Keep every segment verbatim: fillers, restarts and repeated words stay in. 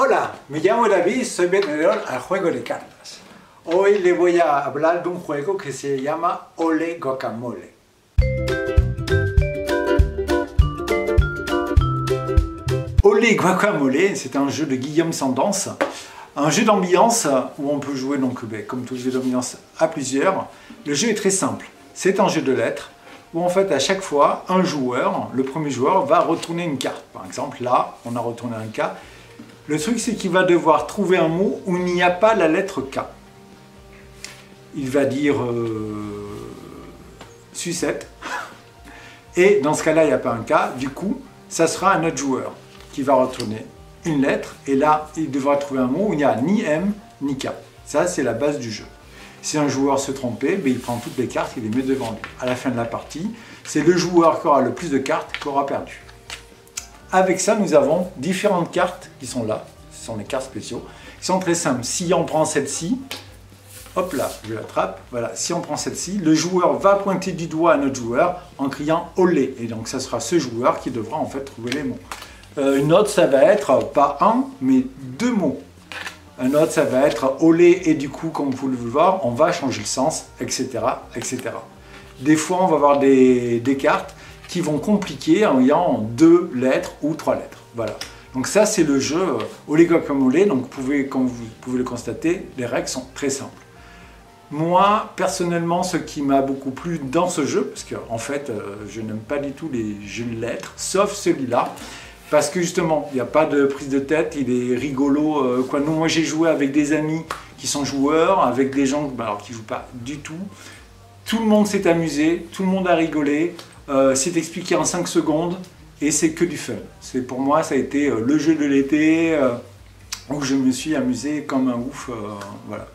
Hola, me llamo David, soy vendedor al juego de cartas. Hoy les voy a hablar de un juego que se llama Olé Guacamolé. Olé Guacamolé, c'est un jeu de Guillaume Sandance, un jeu d'ambiance où on peut jouer donc, comme tout jeu d'ambiance, à plusieurs. Le jeu est très simple, c'est un jeu de lettres où en fait à chaque fois un joueur, le premier joueur, va retourner une carte. Par exemple là, on a retourné un K. Le truc, c'est qu'il va devoir trouver un mot où il n'y a pas la lettre K. Il va dire euh, sucette. Et dans ce cas-là, il n'y a pas un K. Du coup, ça sera un autre joueur qui va retourner une lettre. Et là, il devra trouver un mot où il n'y a ni M ni K. Ça, c'est la base du jeu. Si un joueur se trompait, ben, il prend toutes les cartes, il les met devant lui. À la fin de la partie, c'est le joueur qui aura le plus de cartes qui aura perdu. Avec ça, nous avons différentes cartes qui sont là, ce sont les cartes spéciaux, qui sont très simples. Si on prend celle-ci, hop là, je l'attrape, voilà, si on prend celle-ci, le joueur va pointer du doigt à notre joueur en criant « Olé ». Et donc, ça sera ce joueur qui devra en fait trouver les mots. Euh, une autre, ça va être pas un, mais deux mots. Un autre, ça va être « Olé » et du coup, comme vous le voir, on va changer le sens, et cetera, et cetera. Des fois, on va avoir des, des cartes qui vont compliquer en ayant deux lettres ou trois lettres. Voilà. Donc ça, c'est le jeu Olé Guacamolé. Donc vous pouvez, comme vous pouvez le constater, les règles sont très simples. Moi, personnellement, ce qui m'a beaucoup plu dans ce jeu, parce que en fait, je n'aime pas du tout les jeux de lettres, sauf celui-là, parce que justement, il n'y a pas de prise de tête, il est rigolo. Quoi. Nous, moi, j'ai joué avec des amis qui sont joueurs, avec des gens ben, alors, qui ne jouent pas du tout. Tout le monde s'est amusé, tout le monde a rigolé. Euh, c'est expliqué en cinq secondes et c'est que du fun. C'est pour moi, ça a été euh, le jeu de l'été euh, où je me suis amusé comme un ouf. Euh, voilà.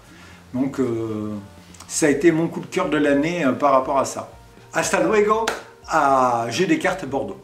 Donc, euh, ça a été mon coup de cœur de l'année euh, par rapport à ça. Hasta luego à Jeux Descartes Bordeaux.